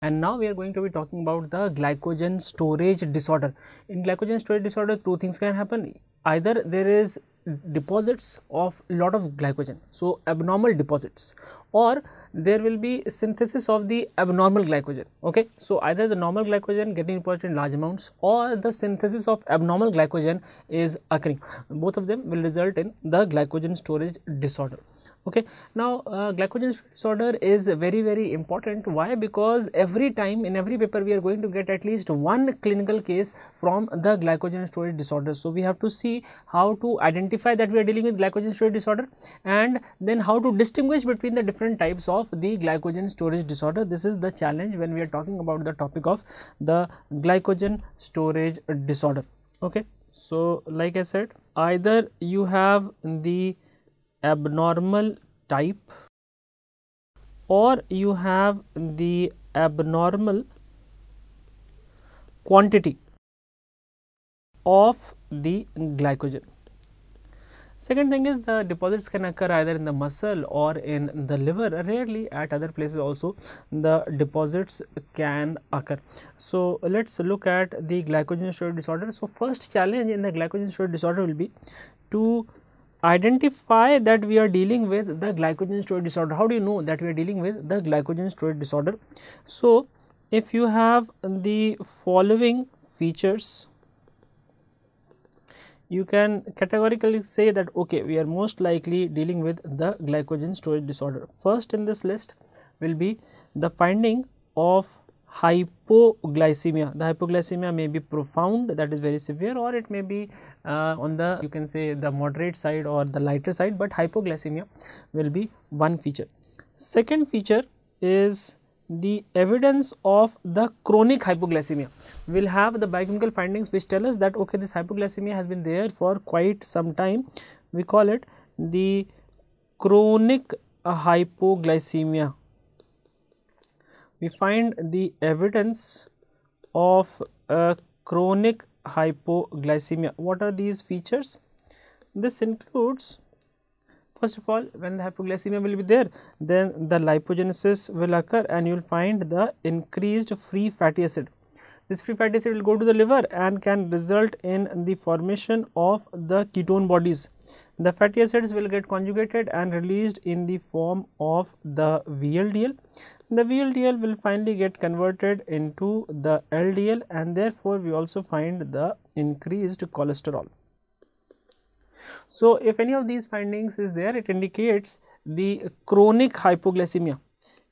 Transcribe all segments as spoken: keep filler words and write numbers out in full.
And now we are going to be talking about the glycogen storage disorder. In glycogen storage disorder, two things can happen. Either there is deposits of lot of glycogen, so abnormal deposits, or there will be synthesis of the abnormal glycogen. Okay, so either the normal glycogen getting deposited in large amounts or the synthesis of abnormal glycogen is occurring. Both of them will result in the glycogen storage disorder. Okay, now uh, glycogen storage disorder is very very important. Why? Because every time in every paper we are going to get at least one clinical case from the glycogen storage disorder. So we have to see how to identify that we are dealing with glycogen storage disorder, and then how to distinguish between the different types of the glycogen storage disorder. This is the challenge when we are talking about the topic of the glycogen storage disorder. Okay, so like I said, either you have the abnormal type or you have the abnormal quantity of the glycogen. Second thing is, the deposits can occur either in the muscle or in the liver. Rarely at other places also the deposits can occur. So let's look at the glycogen storage disorder. So first challenge in the glycogen storage disorder will be to identify that we are dealing with the glycogen storage disorder. How do you know that we are dealing with the glycogen storage disorder? So if you have the following features, you can categorically say that okay, we are most likely dealing with the glycogen storage disorder. First in this list will be the finding of hypoglycemia. The hypoglycemia may be profound, that is very severe, or it may be uh, on the, you can say, the moderate side or the lighter side, but hypoglycemia will be one feature. Second feature is the evidence of the chronic hypoglycemia. We will have the biochemical findings which tell us that okay, this hypoglycemia has been there for quite some time. We call it the chronic hypoglycemia. We find the evidence of uh, chronic hypoglycemia. What are these features? This includes, first of all, when the hypoglycemia will be there, then the lipogenesis will occur and you will find the increased free fatty acid. This free fatty acid will go to the liver and can result in the formation of the ketone bodies. The fatty acids will get conjugated and released in the form of the V L D L. The V L D L will finally get converted into the L D L, and therefore we also find the increased cholesterol. So if any of these findings is there, it indicates the chronic hypoglycemia.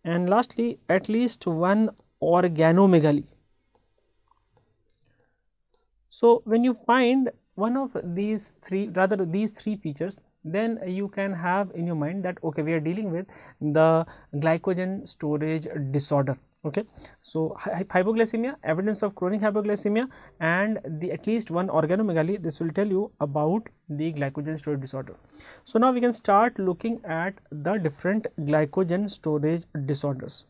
And lastly, at least one organomegaly. So when you find one of these three, rather these three features, then you can have in your mind that okay, we are dealing with the glycogen storage disorder. Okay, so hypoglycemia, evidence of chronic hypoglycemia, and the at least one organomegaly. This will tell you about the glycogen storage disorder. So now we can start looking at the different glycogen storage disorders.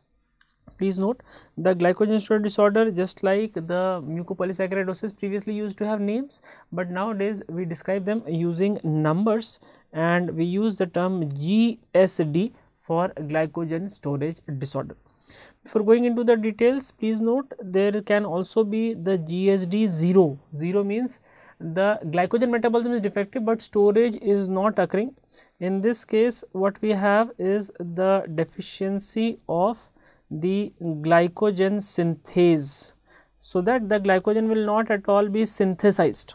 Please note, the glycogen storage disorder, just like the mucopolysaccharidosis, previously used to have names, but nowadays we describe them using numbers, and we use the term G S D for glycogen storage disorder. Before going into the details, please note there can also be the G S D zero. zero means the glycogen metabolism is defective but storage is not occurring. In this case, what we have is the deficiency of the glycogen synthase, so that the glycogen will not at all be synthesized.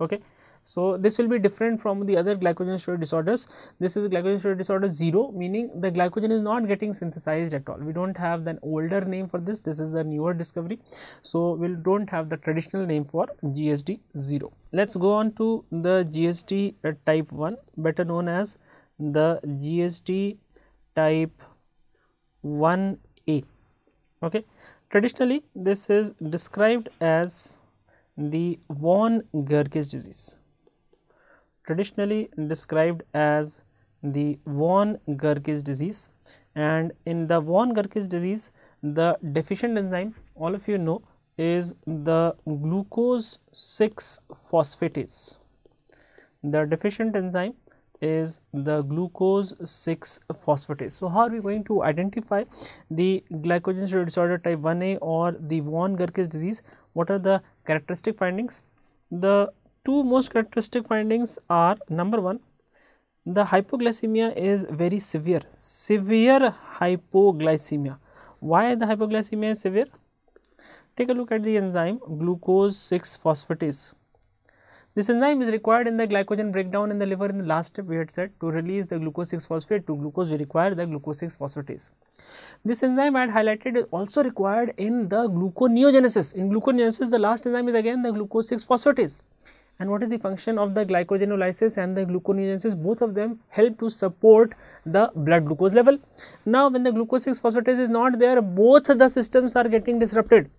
Okay, so this will be different from the other glycogen storage disorders. This is glycogen storage disorder zero, meaning the glycogen is not getting synthesized at all. We don't have an older name for this. This is a newer discovery, so we don't have the traditional name for G S D zero. Let's go on to the G S D uh, type one, better known as the G S D type one. Okay, traditionally this is described as the Von Gierke's disease. Traditionally described as the Von Gierke's disease, and in the Von Gierke's disease, the deficient enzyme, all of you know, is the glucose six phosphatase. The deficient enzyme is the glucose six phosphatase. So, how are we going to identify the glycogen storage disorder type one A or the Von Gierke's disease? What are the characteristic findings? The two most characteristic findings are, number one, the hypoglycemia is very severe, severe hypoglycemia. Why the hypoglycemia is severe? Take a look at the enzyme glucose six phosphatase. This enzyme is required in the glycogen breakdown in the liver. In the last step we had said, to release the glucose six phosphate to glucose we require the glucose six phosphatase. This enzyme I had highlighted is also required in the gluconeogenesis. In gluconeogenesis the last enzyme is again the glucose six phosphatase. And what is the function of the glycogenolysis and the gluconeogenesis? Both of them help to support the blood glucose level. Now, when the glucose six phosphatase is not there, both the systems are getting disrupted,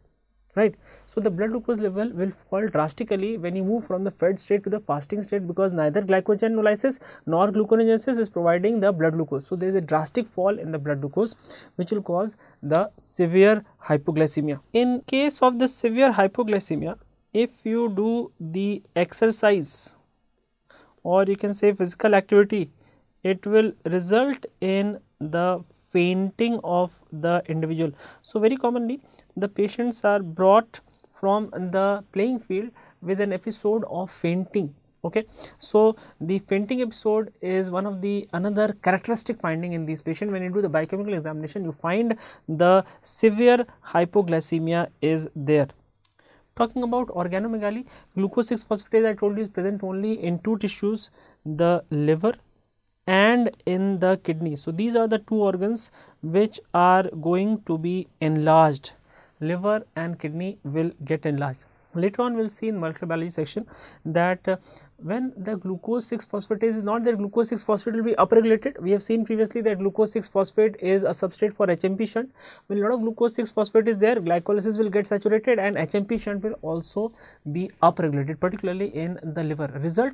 right? So, the blood glucose level will fall drastically when you move from the fed state to the fasting state, because neither glycogenolysis nor gluconeogenesis is providing the blood glucose. So, there is a drastic fall in the blood glucose which will cause the severe hypoglycemia. In case of the severe hypoglycemia, if you do the exercise or you can say physical activity, it will result in the fainting of the individual. So, very commonly the patients are brought from the playing field with an episode of fainting. Okay, so the fainting episode is one of the another characteristic finding in these patients. When you do the biochemical examination, you find the severe hypoglycemia is there. Talking about organomegaly, glucose six phosphatase I told you is present only in two tissues, the liver and in the kidney. So, these are the two organs which are going to be enlarged. Liver and kidney will get enlarged. Later on we will see in molecular biology section that uh, when the glucose six phosphatase is not there, glucose six phosphate will be upregulated. We have seen previously that glucose six phosphate is a substrate for H M P shunt. When a lot of glucose six phosphate is there, glycolysis will get saturated and H M P shunt will also be upregulated, particularly in the liver. Result,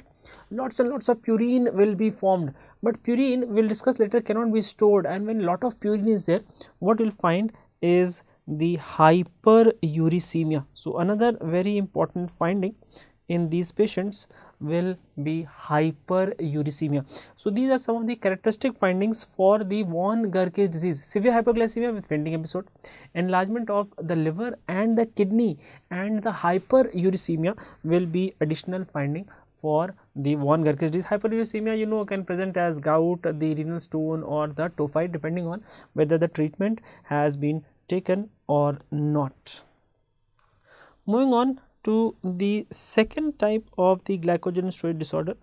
lots and lots of purine will be formed, but purine we will discuss later cannot be stored, and when lot of purine is there, what you will find is the hyperuricemia. So, another very important finding in these patients will be hyperuricemia. So, these are some of the characteristic findings for the Von Gierke's disease: severe hypoglycemia with fainting episode, enlargement of the liver and the kidney, and the hyperuricemia will be additional finding for the Von Gierke's disease. Hyperuricemia, you know, can present as gout, the renal stone, or the tophi, depending on whether the treatment has been taken or not. Moving on to the second type of the glycogen storage disorder,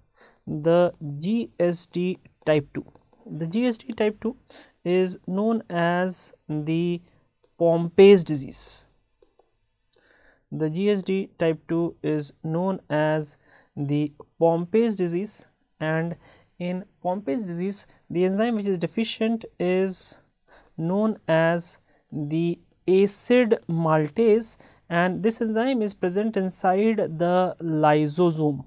the G S D type two. The G S D type two is known as the Pompe's disease. The G S D type two is known as the Pompe's disease, and in Pompe's disease the enzyme which is deficient is known as the acid maltase, and this enzyme is present inside the lysosome.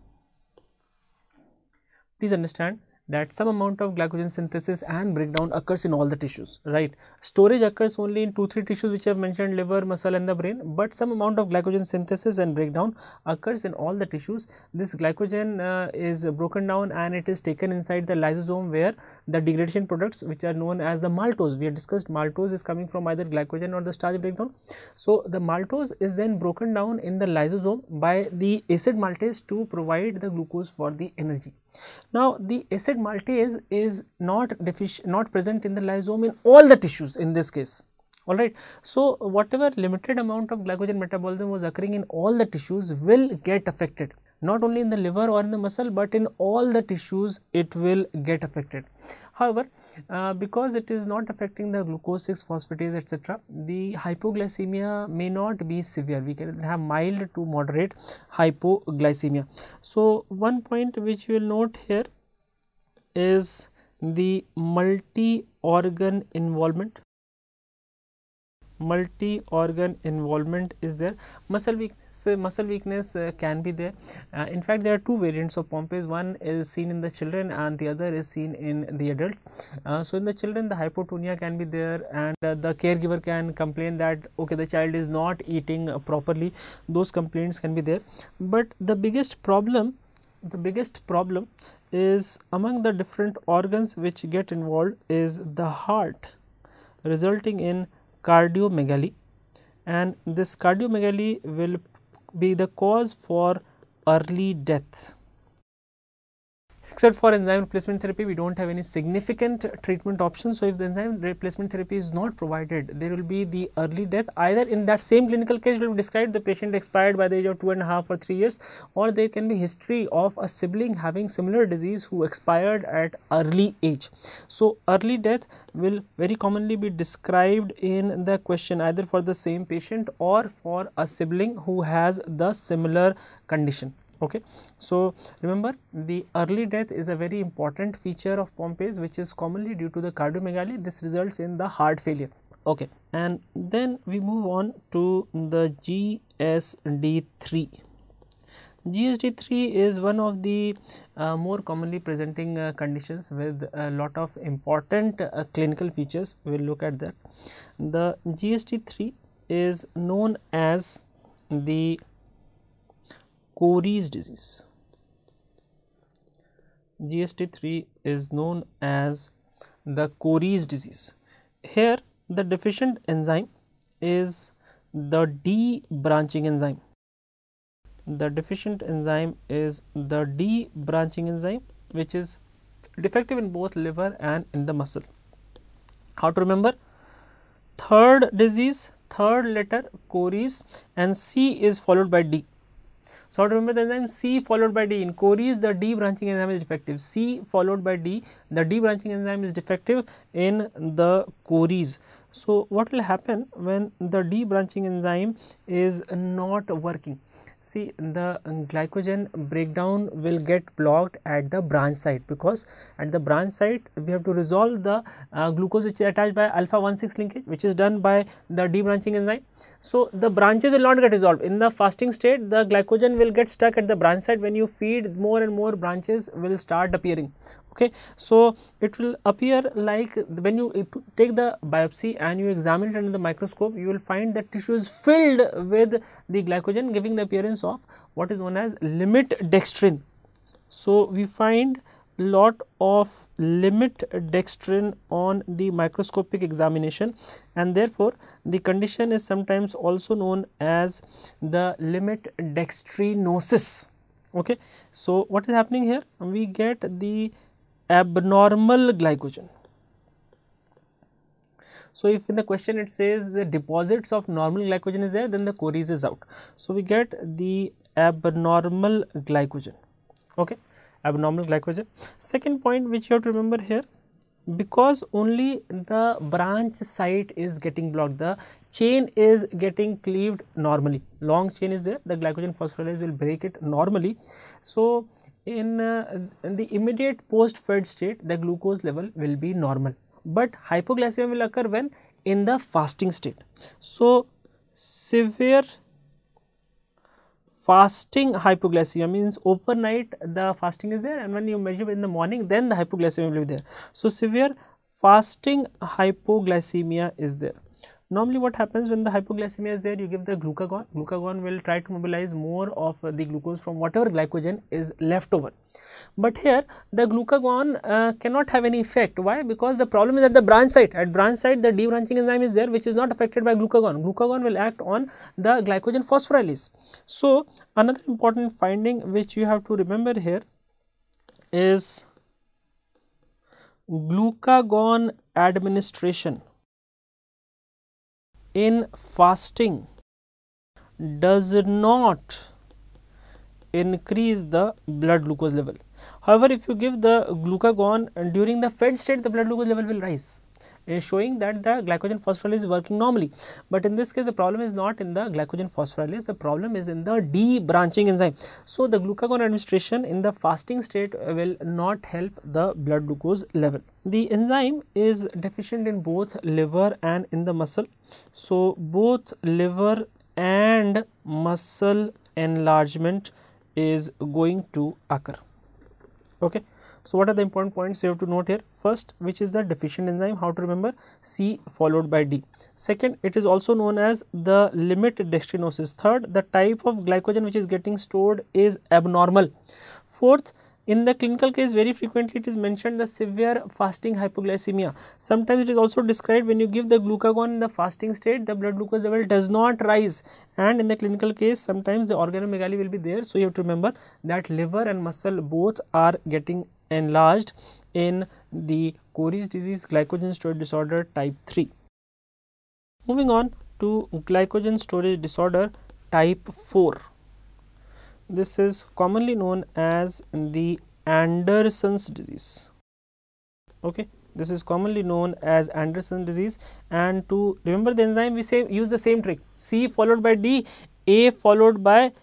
Please understand that some amount of glycogen synthesis and breakdown occurs in all the tissues, right? Storage occurs only in two, three tissues which I have mentioned: liver, muscle and the brain, but some amount of glycogen synthesis and breakdown occurs in all the tissues. This glycogen uh, is broken down and it is taken inside the lysosome, where the degradation products which are known as the maltose, we have discussed maltose is coming from either glycogen or the starch breakdown. So, the maltose is then broken down in the lysosome by the acid maltase to provide the glucose for the energy. Now, the acid maltase is not deficient, not present in the lysosome in all the tissues in this case. All right. So, whatever limited amount of glycogen metabolism was occurring in all the tissues will get affected. Not only in the liver or in the muscle, but in all the tissues it will get affected. However, uh, because it is not affecting the glucose six phosphatase et cetera, the hypoglycemia may not be severe. We can have mild to moderate hypoglycemia. So, one point which you will note here is the multi-organ involvement. Multi-organ involvement is there. Muscle weakness, uh, muscle weakness uh, can be there. Uh, in fact, there are two variants of Pompe's. One is seen in the children and the other is seen in the adults. Uh, so, in the children, the hypotonia can be there, and uh, the caregiver can complain that okay, the child is not eating uh, properly. Those complaints can be there. But the biggest problem the biggest problem is among the different organs which get involved is the heart, resulting in cardiomegaly, and this cardiomegaly will be the cause for early death. Except for enzyme replacement therapy, we do not have any significant treatment options. So, if the enzyme replacement therapy is not provided, there will be the early death. Either in that same clinical case will be described, the patient expired by the age of two and a half or three years, or there can be history of a sibling having similar disease who expired at early age. So, early death will very commonly be described in the question, either for the same patient or for a sibling who has the similar condition. Okay. So, remember, the early death is a very important feature of Pompe's, which is commonly due to the cardiomegaly. This results in the heart failure. Okay. And then we move on to the G S D three. G S D three is one of the uh, more commonly presenting uh, conditions with a lot of important uh, clinical features. We will look at that. The G S D three is known as the Cori's disease. G S D three is known as the Cori's disease. Here the deficient enzyme is the debranching enzyme. The deficient enzyme is the debranching enzyme, which is defective in both liver and in the muscle. How to remember? Third disease, third letter Cori's, and C is followed by D. So, remember the enzyme C followed by D. In Cori's, the D branching enzyme is defective. C followed by D, the D branching enzyme is defective in the Cori's. So, what will happen when the D branching enzyme is not working? See, the glycogen breakdown will get blocked at the branch site, because at the branch site we have to resolve the uh, glucose which is attached by alpha one six linkage, which is done by the D branching enzyme. So, the branches will not get resolved. In the fasting state, the glycogen will get stuck at the branch site. When you feed, more and more branches will start appearing. Okay. So, it will appear like when you take the biopsy and you examine it under the microscope, you will find that tissue is filled with the glycogen, giving the appearance of what is known as limit dextrin. So, we find lot of limit dextrin on the microscopic examination, and therefore, the condition is sometimes also known as the limit dextrinosis. Okay. So, what is happening here? We get the abnormal glycogen. So, if in the question it says the deposits of normal glycogen is there, then the Cori's is out. So, we get the abnormal glycogen. Okay, abnormal glycogen. Second point which you have to remember here, because only the branch site is getting blocked, the chain is getting cleaved normally. Long chain is there, the glycogen phosphorylase will break it normally. So, In, uh, in the immediate post-fed state, the glucose level will be normal, but hypoglycemia will occur when in the fasting state. So, severe fasting hypoglycemia means overnight the fasting is there, and when you measure in the morning, then the hypoglycemia will be there. So, severe fasting hypoglycemia is there. Normally, what happens when the hypoglycemia is there, you give the glucagon. Glucagon will try to mobilize more of the glucose from whatever glycogen is left over. But here, the glucagon uh, cannot have any effect. Why? Because the problem is at the branch site. At branch site, the debranching enzyme is there, which is not affected by glucagon. Glucagon will act on the glycogen phosphorylase. So, another important finding which you have to remember here is glucagon administration in fasting does not increase the blood glucose level. However, if you give the glucagon during the fed state, the blood glucose level will rise, showing that the glycogen phosphorylase is working normally. But in this case, the problem is not in the glycogen phosphorylase, the problem is in the debranching enzyme. So, the glucagon administration in the fasting state will not help the blood glucose level. The enzyme is deficient in both liver and in the muscle. So, both liver and muscle enlargement is going to occur. Okay. So what are the important points you have to note here? First, which is the deficient enzyme, how to remember? C followed by D. Second, it is also known as the limit dextrinosis. Third, the type of glycogen which is getting stored is abnormal. Fourth, in the clinical case, very frequently it is mentioned the severe fasting hypoglycemia. Sometimes it is also described when you give the glucagon in the fasting state, the blood glucose level does not rise, and in the clinical case sometimes the organomegaly will be there. So you have to remember that liver and muscle both are getting enlarged in the Cori's disease glycogen storage disorder type three. Moving on to glycogen storage disorder type four. This is commonly known as the Anderson's disease. Okay, this is commonly known as Anderson's disease, and to remember the enzyme we say use the same trick, C followed by D, A followed by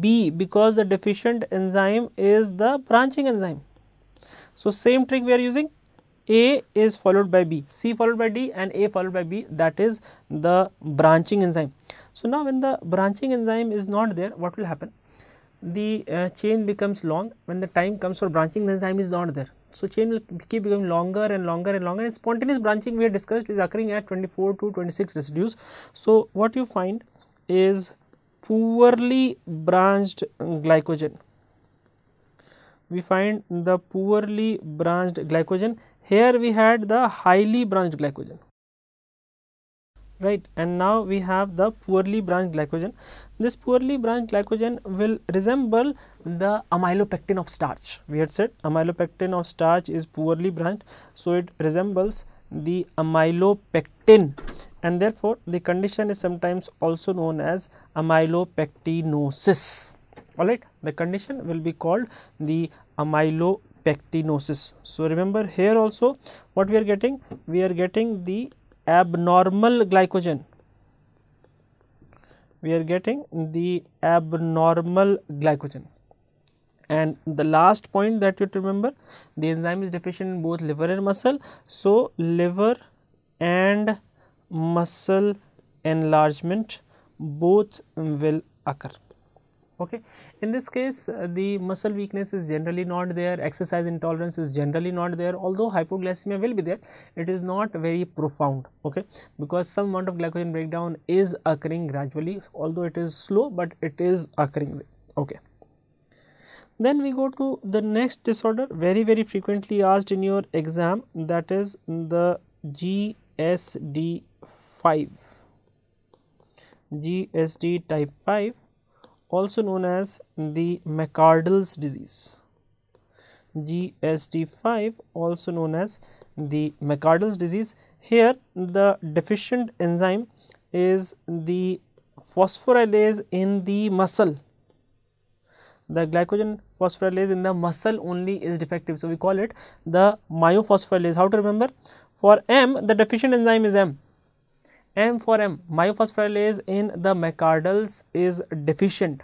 B, because the deficient enzyme is the branching enzyme. So same trick we are using, A is followed by B, C followed by D and A followed by B, that is the branching enzyme. So now when the branching enzyme is not there, what will happen? The uh, chain becomes long. When the time comes for branching, the enzyme is not there. So chain will keep becoming longer and longer and longer, and spontaneous branching we have discussed is occurring at twenty-four to twenty-six residues. So what you find is poorly branched glycogen. We find the poorly branched glycogen. Here we had the highly branched glycogen, right, and now we have the poorly branched glycogen. This poorly branched glycogen will resemble the amylopectin of starch. We had said amylopectin of starch is poorly branched, so it resembles the amylopectin, and therefore the condition is sometimes also known as amylopectinosis. Alright, the condition will be called the amylopectinosis. So remember here also what we are getting, we are getting the abnormal glycogen, we are getting the abnormal glycogen. And the last point that you have to remember, the enzyme is deficient in both liver and muscle, so liver and muscle enlargement both will occur. Okay, in this case uh, the muscle weakness is generally not there, exercise intolerance is generally not there, although hypoglycemia will be there, it is not very profound, okay, because some amount of glycogen breakdown is occurring gradually, although it is slow, but it is occurring, okay. Then we go to the next disorder, very very frequently asked in your exam, that is the G S D five, G S D type five. Also known as the McArdle's disease, G S D five, also known as the McArdle's disease. Here the deficient enzyme is the phosphorylase in the muscle. The glycogen phosphorylase in the muscle only is defective, so we call it the myophosphorylase. How to remember? For M, the deficient enzyme is M. M for M, myophosphorylase in the McArdle's is deficient.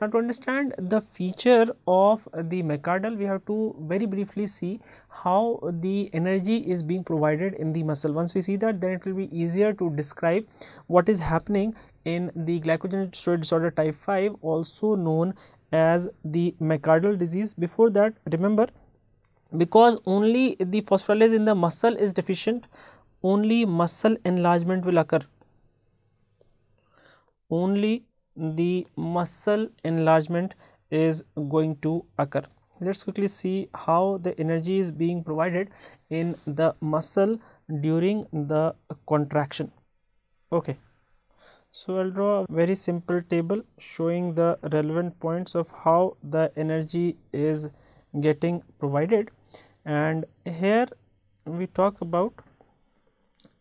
Now to understand the feature of the McArdle, we have to very briefly see how the energy is being provided in the muscle. Once we see that, then it will be easier to describe what is happening in the glycogen storage disorder type five, also known as the McArdle disease. Before that, remember, because only the phosphorylase in the muscle is deficient, only muscle enlargement will occur, only the muscle enlargement is going to occur. Let's quickly see how the energy is being provided in the muscle during the contraction. Okay, so I'll draw a very simple table showing the relevant points of how the energy is getting provided, and here we talk about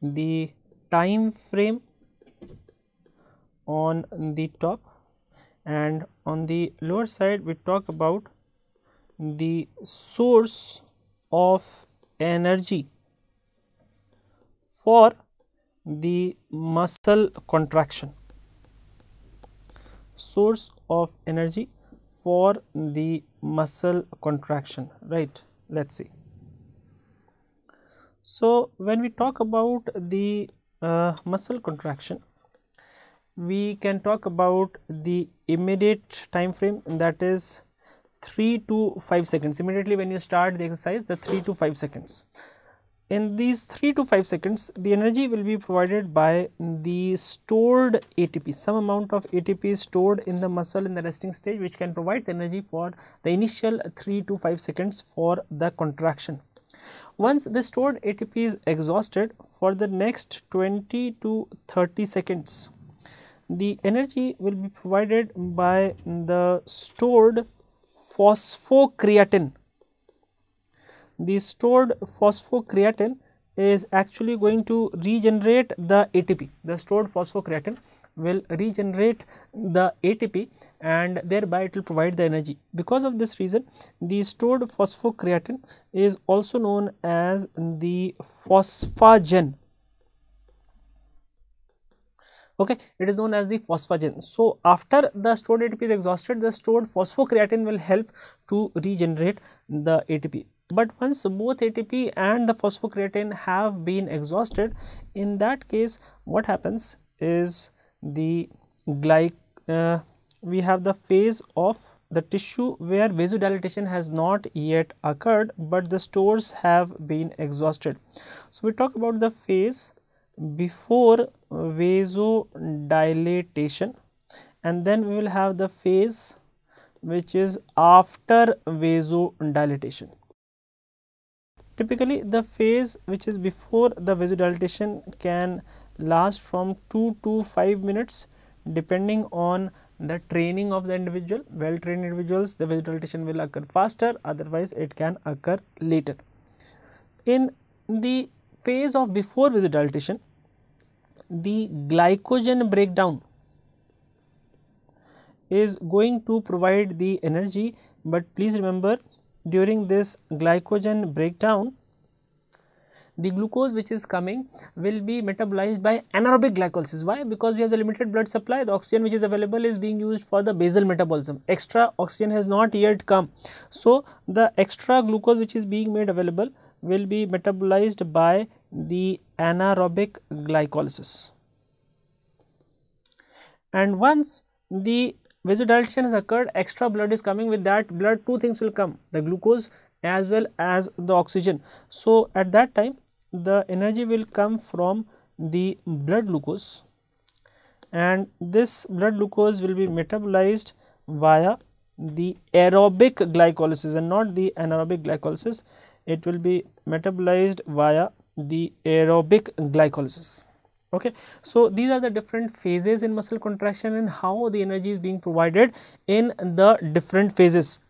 the time frame on the top, and on the lower side we talk about the source of energy for the muscle contraction, source of energy for the muscle contraction, right? Let's see. So when we talk about the uh, muscle contraction, we can talk about the immediate time frame, that is three to five seconds. Immediately when you start the exercise, the three to five seconds. In these three to five seconds, the energy will be provided by the stored A T P. Some amount of A T P is stored in the muscle in the resting stage, which can provide the energy for the initial three to five seconds for the contraction. Once the stored A T P is exhausted, for the next twenty to thirty seconds, the energy will be provided by the stored phosphocreatine. The stored phosphocreatine is actually going to regenerate the A T P. The stored phosphocreatine will regenerate the A T P and thereby it will provide the energy. Because of this reason, the stored phosphocreatine is also known as the phosphagen. Okay, it is known as the phosphagen. So, after the stored A T P is exhausted, the stored phosphocreatine will help to regenerate the A T P. But once both A T P and the phosphocreatine have been exhausted, in that case what happens is the glyc uh, we have the phase of the tissue where vasodilatation has not yet occurred, but the stores have been exhausted. So we talk about the phase before vasodilatation, and then we will have the phase which is after vasodilatation. Typically, the phase which is before the vasodilatation can last from two to five minutes, depending on the training of the individual. Well trained individuals, the vasodilatation will occur faster, otherwise it can occur later. In the phase of before vasodilatation, the glycogen breakdown is going to provide the energy, but please remember, during this glycogen breakdown, the glucose which is coming will be metabolized by anaerobic glycolysis. Why? Because we have the limited blood supply, the oxygen which is available is being used for the basal metabolism. Extra oxygen has not yet come. So, the extra glucose which is being made available will be metabolized by the anaerobic glycolysis. And once the vasodilatation has occurred, extra blood is coming. With that blood, two things will come, the glucose as well as the oxygen. So, at that time, the energy will come from the blood glucose, and this blood glucose will be metabolized via the aerobic glycolysis and not the anaerobic glycolysis. It will be metabolized via the aerobic glycolysis. Okay, so these are the different phases in muscle contraction and how the energy is being provided in the different phases.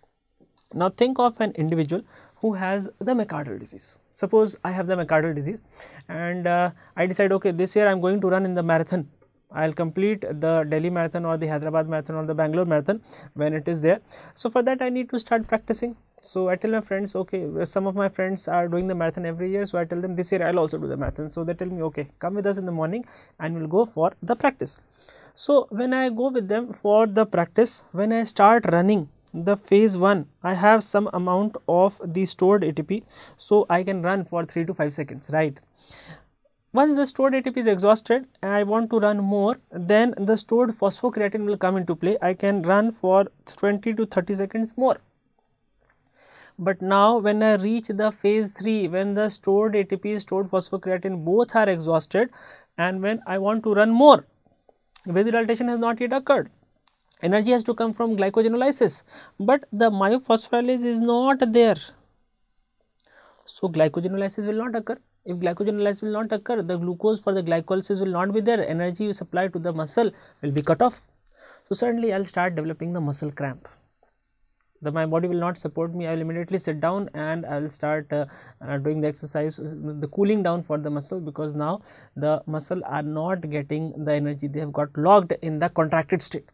Now think of an individual who has the McArdle's disease. Suppose I have the McArdle's disease and uh, I decide, okay, this year I am going to run in the marathon. I will complete the Delhi marathon or the Hyderabad marathon or the Bangalore marathon when it is there. So for that I need to start practicing. So I tell my friends, okay, some of my friends are doing the marathon every year, so I tell them this year I will also do the marathon. So they tell me, okay, come with us in the morning and we will go for the practice. So when I go with them for the practice, when I start running the phase one, I have some amount of the stored A T P, so I can run for three to five seconds, right? Once the stored A T P is exhausted and I want to run more, then the stored phosphocreatine will come into play. I can run for twenty to thirty seconds more. But now when I reach the phase three, when the stored A T P, stored phosphocreatine both are exhausted, and when I want to run more, vasodilatation has not yet occurred. Energy has to come from glycogenolysis, but the myophosphorylase is not there. So glycogenolysis will not occur. If glycogenolysis will not occur, the glucose for the glycolysis will not be there. Energy supplied to the muscle will be cut off. So suddenly I will start developing the muscle cramp. The, my body will not support me. I will immediately sit down and I will start uh, uh, doing the exercise, the cooling down for the muscle, because now the muscle are not getting the energy. They have got locked in the contracted state.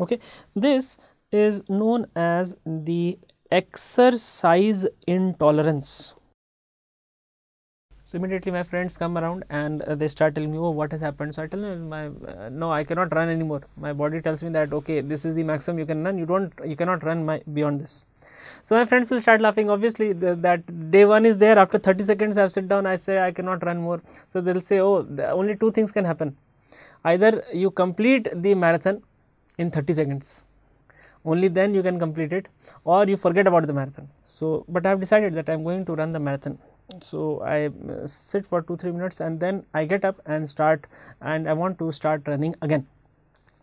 Okay, this is known as the exercise intolerance. So immediately my friends come around and uh, they start telling me, oh, what has happened? So I tell them, my, uh, no, I cannot run anymore. My body tells me that, okay, this is the maximum you can run. You don't, you cannot run my, beyond this. So my friends will start laughing. Obviously, the, that day one is there. After thirty seconds, I sit down. I say, I cannot run more. So they'll say, oh, the, only two things can happen. Either you complete the marathon in thirty seconds, only then you can complete it, or you forget about the marathon. So, but I have decided that I am going to run the marathon. So, I uh, sit for two to three minutes and then I get up and start, and I want to start running again.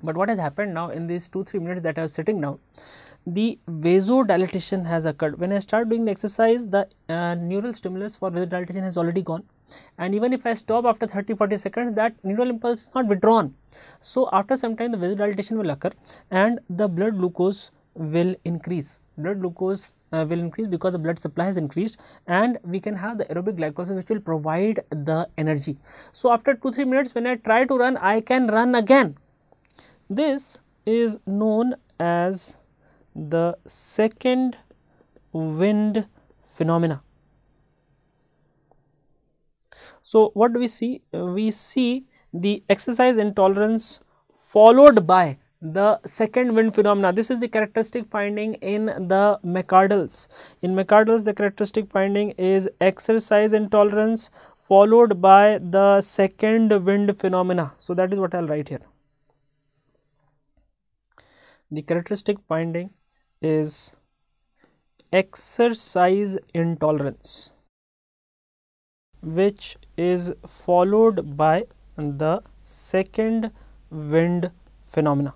But what has happened now in these two to three minutes that I was sitting now, the vasodilation has occurred. When I start doing the exercise, the uh, neural stimulus for vasodilation has already gone, and even if I stop after thirty to forty seconds, that neural impulse is not withdrawn. So, after some time the vasodilation will occur and the blood glucose will increase. Blood glucose uh, will increase because the blood supply has increased, and we can have the aerobic glycolysis which will provide the energy. So, after two to three minutes when I try to run, I can run again. This is known as the second wind phenomena. So, what do we see? We see the exercise intolerance followed by the second wind phenomena. This is the characteristic finding in the McArdle's. In McArdle's, the characteristic finding is exercise intolerance followed by the second wind phenomena. So, that is what I will write here. The characteristic finding is exercise intolerance, which is followed by the second wind phenomena.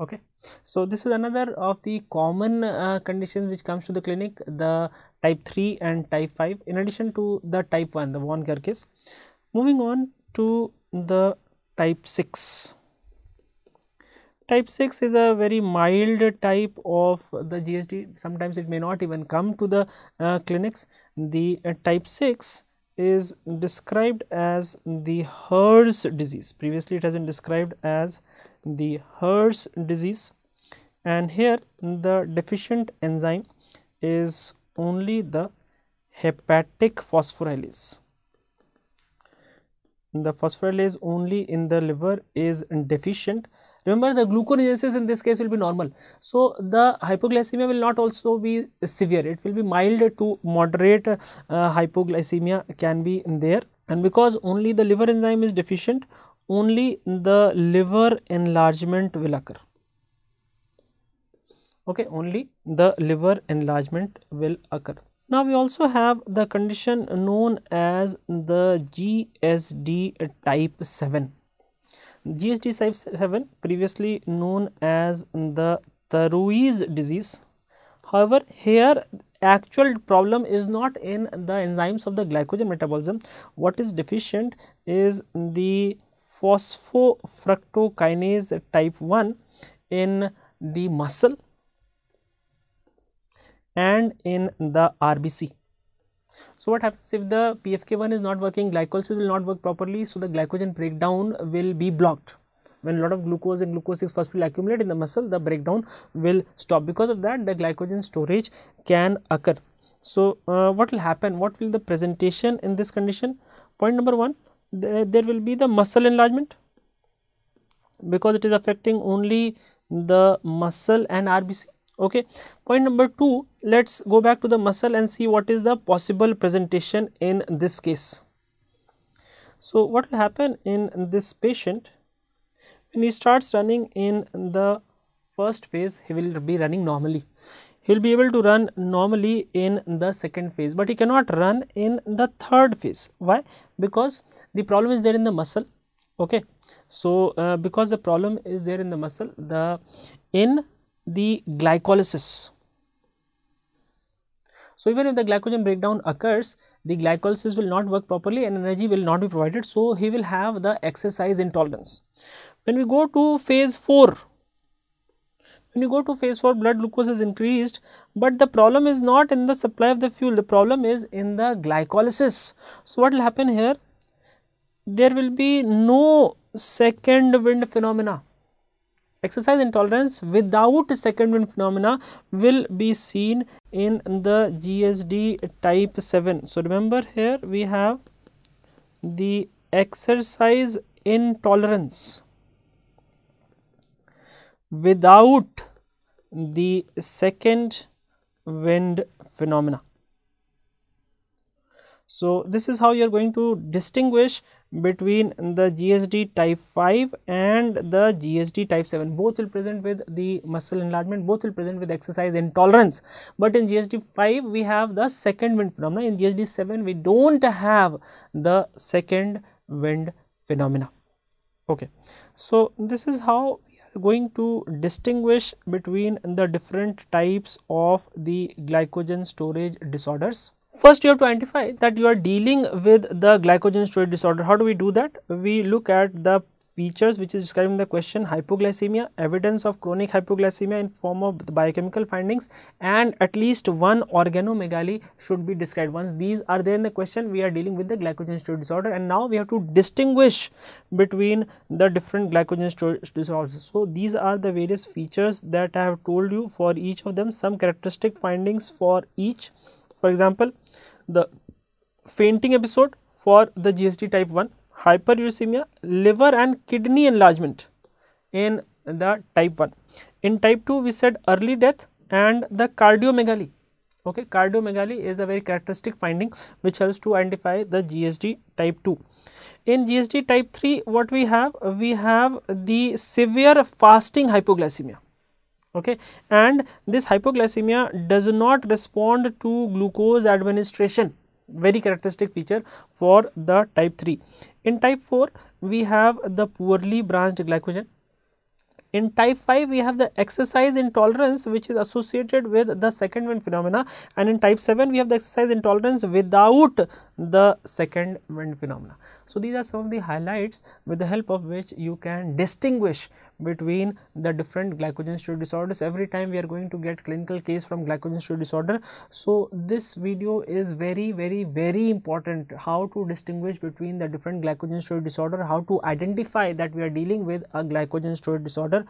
Okay. So, this is another of the common uh, conditions which comes to the clinic, the type three and type five, in addition to the type one, the Von Gierke's. Moving on to the type six. Type six is a very mild type of the G S D. Sometimes it may not even come to the uh, clinics. The uh, type six is described as the Hers disease. Previously, it has been described as the Hers disease, and here the deficient enzyme is only the hepatic phosphorylase. The phosphorylase only in the liver is deficient. Remember, the gluconeogenesis in this case will be normal. So, the hypoglycemia will not also be severe. It will be mild to moderate uh, hypoglycemia can be there. And because only the liver enzyme is deficient, only the liver enlargement will occur. Okay, only the liver enlargement will occur. Now, we also have the condition known as the G S D type seven. G S D type seven, previously known as the Tarui's disease. However, here actual problem is not in the enzymes of the glycogen metabolism. What is deficient is the phosphofructokinase type one in the muscle and in the R B C. So, what happens if the P F K one is not working? Glycolysis will not work properly. So, the glycogen breakdown will be blocked. When a lot of glucose and glucose six phosphate accumulate in the muscle, the breakdown will stop. Because of that, the glycogen storage can occur. So, uh, what will happen? What will the presentation in this condition? Point number one, th there will be the muscle enlargement, because it is affecting only the muscle and R B C. Okay. Point number two, let us go back to the muscle and see what is the possible presentation in this case. So, what will happen in this patient? When he starts running in the first phase, he will be running normally. He will be able to run normally in the second phase, but he cannot run in the third phase. Why? Because the problem is there in the muscle. Okay. So, uh, because the problem is there in the muscle, the in the glycolysis. So, even if the glycogen breakdown occurs, the glycolysis will not work properly and energy will not be provided. So, he will have the exercise intolerance. When we go to phase four, when you go to phase four, blood glucose is increased, but the problem is not in the supply of the fuel, the problem is in the glycolysis. So, what will happen here? There will be no second wind phenomena. Exercise intolerance without second wind phenomena will be seen in the G S D type seven. So, remember here we have the exercise intolerance without the second wind phenomena. So, this is how you are going to distinguish between the G S D type five and the G S D type seven. Both will present with the muscle enlargement, both will present with exercise intolerance. But in G S D five we have the second wind phenomena, in G S D seven we do not have the second wind phenomena. Okay. So, this is how we are going to distinguish between the different types of the glycogen storage disorders. First, you have to identify that you are dealing with the glycogen storage disorder. How do we do that? We look at the features which is described in the question: hypoglycemia, evidence of chronic hypoglycemia in form of biochemical findings, and at least one organomegaly should be described. Once these are there in the question, we are dealing with the glycogen storage disorder, and now we have to distinguish between the different glycogen storage disorders. So, these are the various features that I have told you for each of them, some characteristic findings for each. For example, the fainting episode for the G S D type one, hyperuricemia, liver and kidney enlargement in the type one. In type two, we said early death and the cardiomegaly. Okay, cardiomegaly is a very characteristic finding which helps to identify the G S D type two. In G S D type three, what we have? We have the severe fasting hypoglycemia. Okay, and this hypoglycemia does not respond to glucose administration, very characteristic feature for the type three. In type four, we have the poorly branched glycogen. In type five, we have the exercise intolerance which is associated with the second wind phenomena, and in type seven, we have the exercise intolerance without the second wind phenomena. So, these are some of the highlights with the help of which you can distinguish between the different glycogen storage disorders. Every time we are going to get clinical case from glycogen storage disorder. So, this video is very, very, very important, how to distinguish between the different glycogen storage disorder, how to identify that we are dealing with a glycogen storage disorder.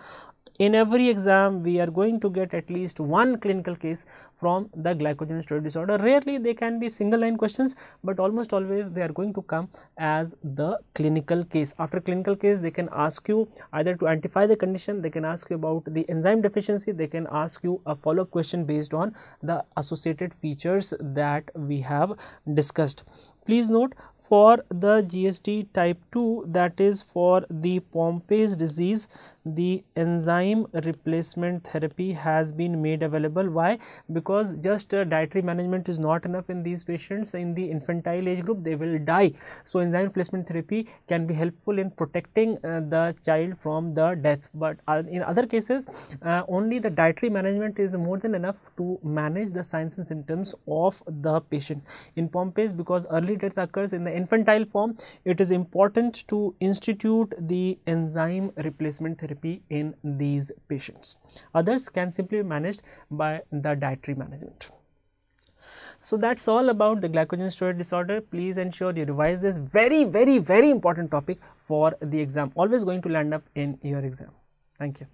In every exam, we are going to get at least one clinical case from the glycogen storage disorder. Rarely they can be single line questions, but almost always they are going to come as the clinical case. After clinical case, they can ask you either to identify the condition, they can ask you about the enzyme deficiency, they can ask you a follow-up question based on the associated features that we have discussed. Please note, for the G S D type two, that is for the Pompe's disease, the enzyme replacement therapy has been made available. Why? Because just uh, dietary management is not enough in these patients. In the infantile age group, they will die. So, enzyme replacement therapy can be helpful in protecting uh, the child from the death. But uh, in other cases, uh, only the dietary management is more than enough to manage the signs and symptoms of the patient. In Pompe's, because early death occurs in the infantile form, it is important to institute the enzyme replacement therapy in these patients. Others can simply be managed by the dietary management. So, that is all about the glycogen storage disorder. Please ensure you revise this very, very, very important topic for the exam. Always going to land up in your exam. Thank you.